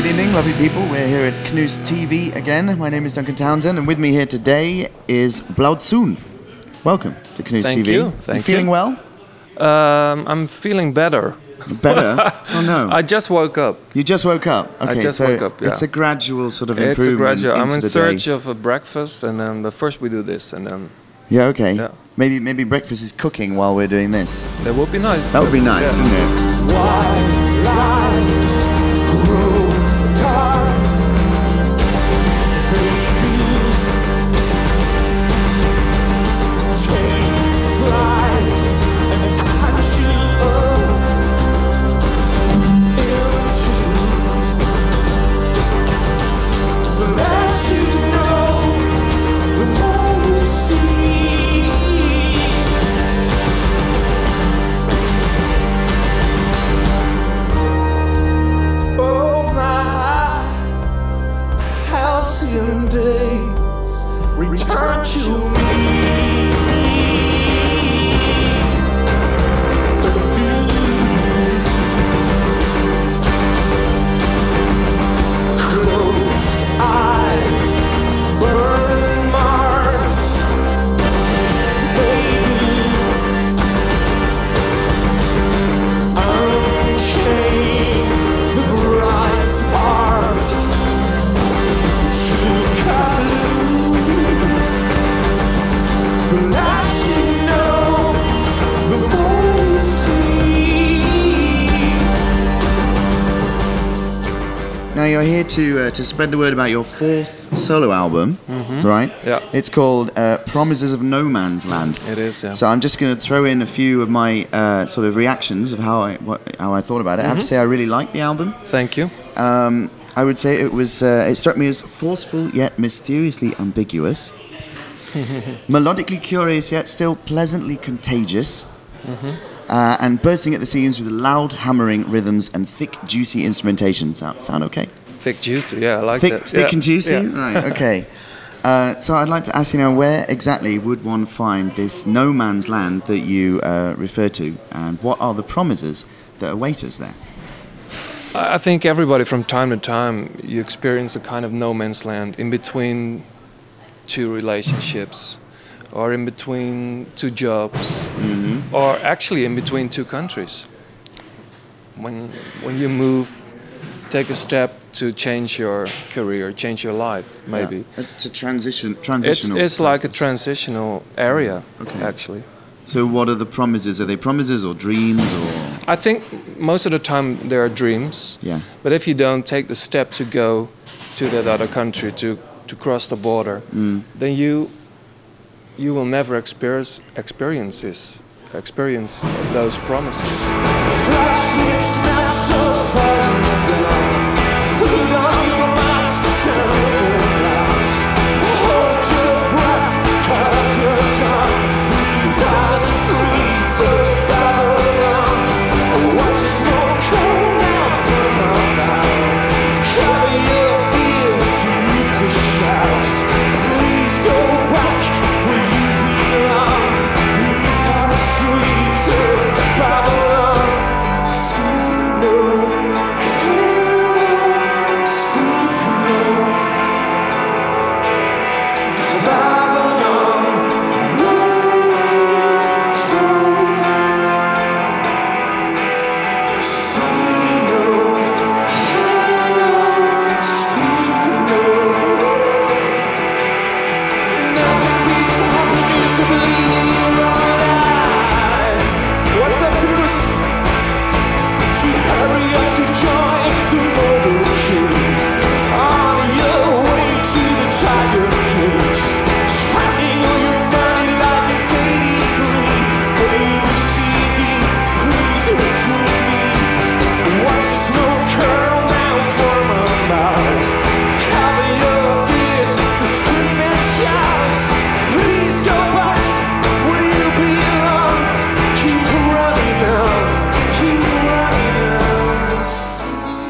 Good evening, lovely people. We're here at Knust TV again. My name is Duncan Townsend, and with me here today is Blaudzun. Welcome to Knust TV. Thank you. Thank you. Feeling well? I'm feeling better. Better? Oh no. I just woke up. You just woke up? Okay, I just woke up, yeah. It's a gradual sort of improvement. It's a gradual. I'm in search of a breakfast, and then first we do this, and then... Yeah, okay. Yeah. Maybe breakfast is cooking while we're doing this. That would be nice. That would be nice, yeah. Wouldn't it? Wild lives. Return to me. Now you're here to spread the word about your fourth solo album, right? Yeah. It's called Promises of No Man's Land. It is, yeah. So I'm just going to throw in a few of my sort of reactions of how I thought about it. I have to say I really liked the album. Thank you. I would say it was it struck me as forceful yet mysteriously ambiguous, melodically curious yet still pleasantly contagious. And bursting at the seams with loud hammering rhythms and thick, juicy instrumentation. Sound okay? Thick, juicy, yeah, I like that. Thick and juicy? Yeah. Right, okay. So I'd like to ask you now, where exactly would one find this no man's land that you refer to, and what are the promises that await us there? I think everybody from time to time, you experience a kind of no man's land in between two relationships. Or in between two jobs, or actually in between two countries. When you move, take a step to change your career, change your life, maybe. Yeah. It's a transitional. It's like a transitional area, actually. So what are the promises? Are they promises or dreams? Or? I think most of the time there are dreams. Yeah. But if you don't take the step to go to that other country, to cross the border, then you will never experience those promises.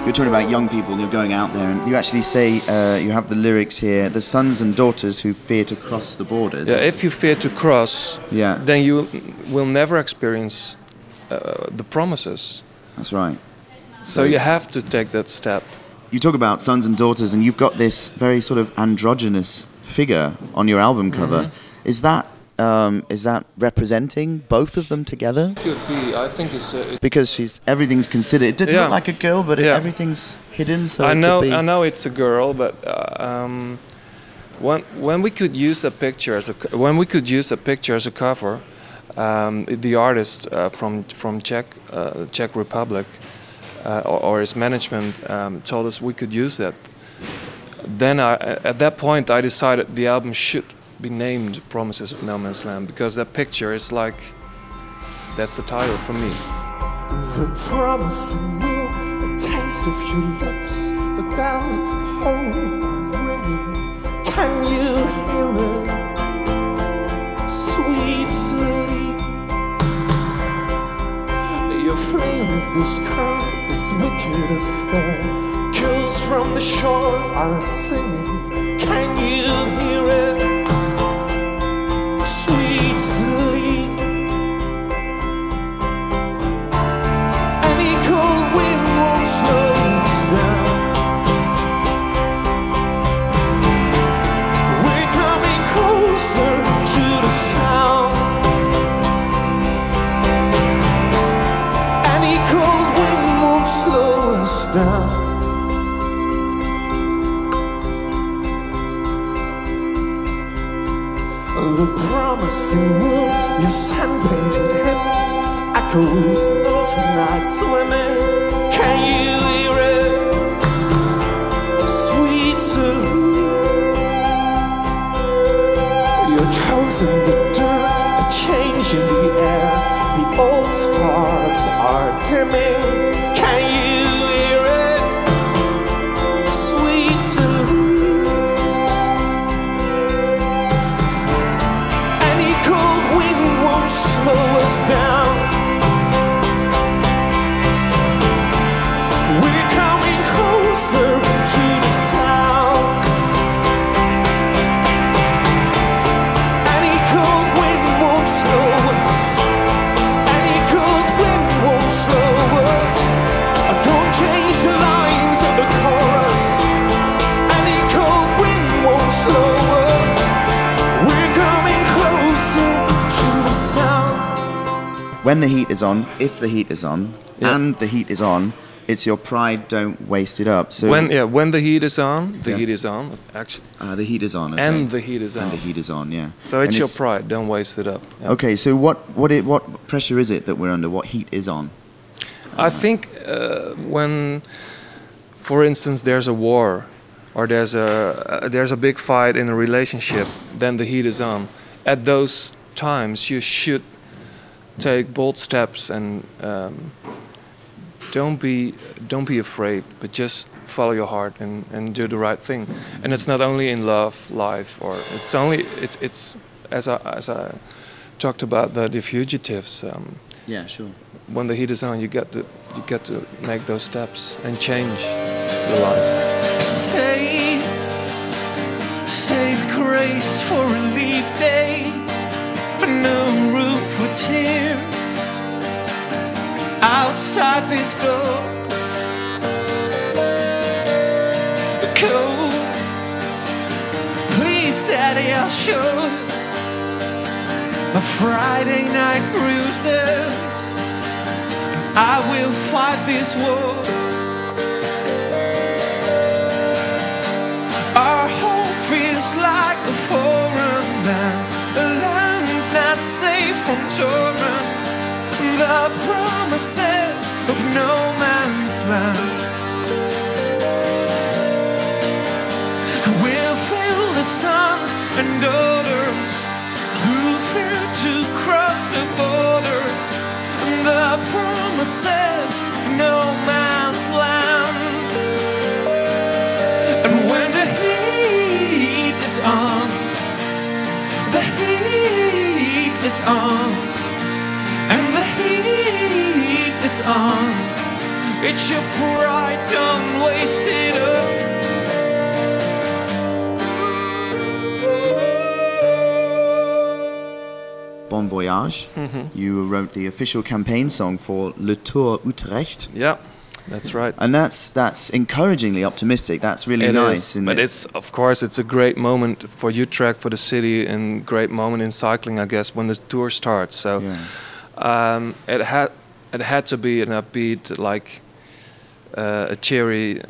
You're talking about young people, and you're going out there, and you actually say, you have the lyrics here, the sons and daughters who fear to cross the borders. Yeah, if you fear to cross, then you will never experience the promises. That's right. So you have to take that step. you talk about sons and daughters, and you've got this very sort of androgynous figure on your album cover. Mm-hmm. Is that representing both of them together? Could be. I think it's because she's everything's considered. It didn't look like a girl, but everything's hidden. So I know it's a girl, but when we could use a picture as a cover, the artist from Czech Republic or his management told us we could use that. Then at that point I decided the album should be named Promises of No Man's Land, because that picture is like, that's the title for me. The promise of more, a taste of your lips, the balance of home ringing. Can you hear it? Sweet sleep. Your flame, this current, this wicked affair. Girls from the shore are singing. Can you hear it? The promising wool, your sand-painted hips, echoes of night swimming. Can you hear it? Sweet salute. Your toes in the dirt, a change in the air. The old stars are dimming. Can you hear it? Sweet salute. When the heat is on, if the heat is on, and the heat is on, it's your pride, don't waste it up. So when the heat is on, the heat is on, actually. The heat is on, okay. And the heat is on. And the heat is on, yeah. So it's your pride, don't waste it up. Yeah. Okay, so what pressure is it that we're under? What heat is on? I think when, for instance, there's a war, or there's a big fight in a relationship, then the heat is on. At those times, you should take bold steps and don't be afraid, but just follow your heart and do the right thing. And it's not only in love, life, or it's as I talked about the fugitives. Yeah, sure. When the heat is on, you get to make those steps and change your life. Save grace for a leap day, but no room for tears outside this door. Cold, please daddy, I'll show my Friday night bruises. I will fight this war. Our home feels like a foreign land, a land that's safe from torment. The promises of no man's land will fill the sons and daughters who fear to cross the borders. The promises of no man's land. And when the heat is on, the heat is on. It's your pride, don't waste it up. Bon Voyage, you wrote the official campaign song for Le Tour Utrecht. Yeah, That's right. And that's encouragingly optimistic. That's really nice. But it's, of course, it's a great moment for Utrecht, for the city, and great moment in cycling, I guess, when the tour starts. So yeah. It had to be an upbeat, like a cheery.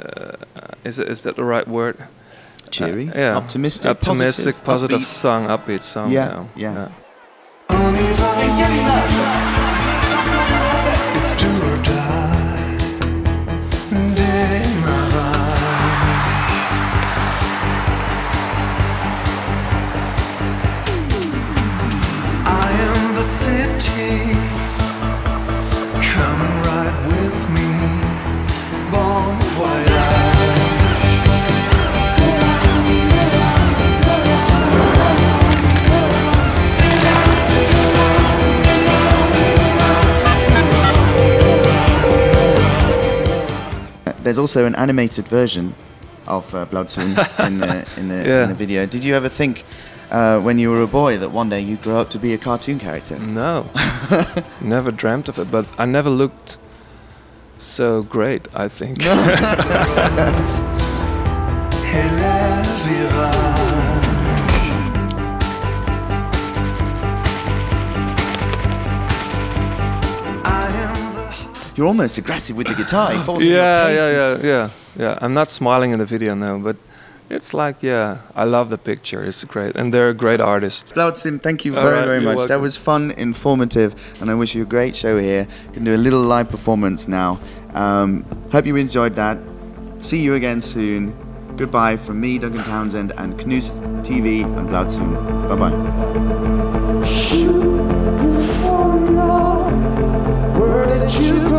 Is that the right word? Cheery, yeah. Optimistic, positive song, upbeat song. Yeah, yeah. It's do or die, day my ride. I am the city, come and ride with me, Bon Voyage. There's also an animated version of Blaudzun in the video. Did you ever think, when you were a boy, that one day you'd grow up to be a cartoon character? No, never dreamt of it. But I never looked so great, I think. You're almost aggressive with the guitar. It falls yeah. I'm not smiling in the video now, but it's like, yeah, I love the picture. It's great, and they're a great artist. Blaudzun, thank you very, very much. Welcome. That was fun, informative, and I wish you a great show here. You can do a little live performance now. Hope you enjoyed that. See you again soon. Goodbye from me, Duncan Townsend, and Knust TV and Blaudzun. Bye bye.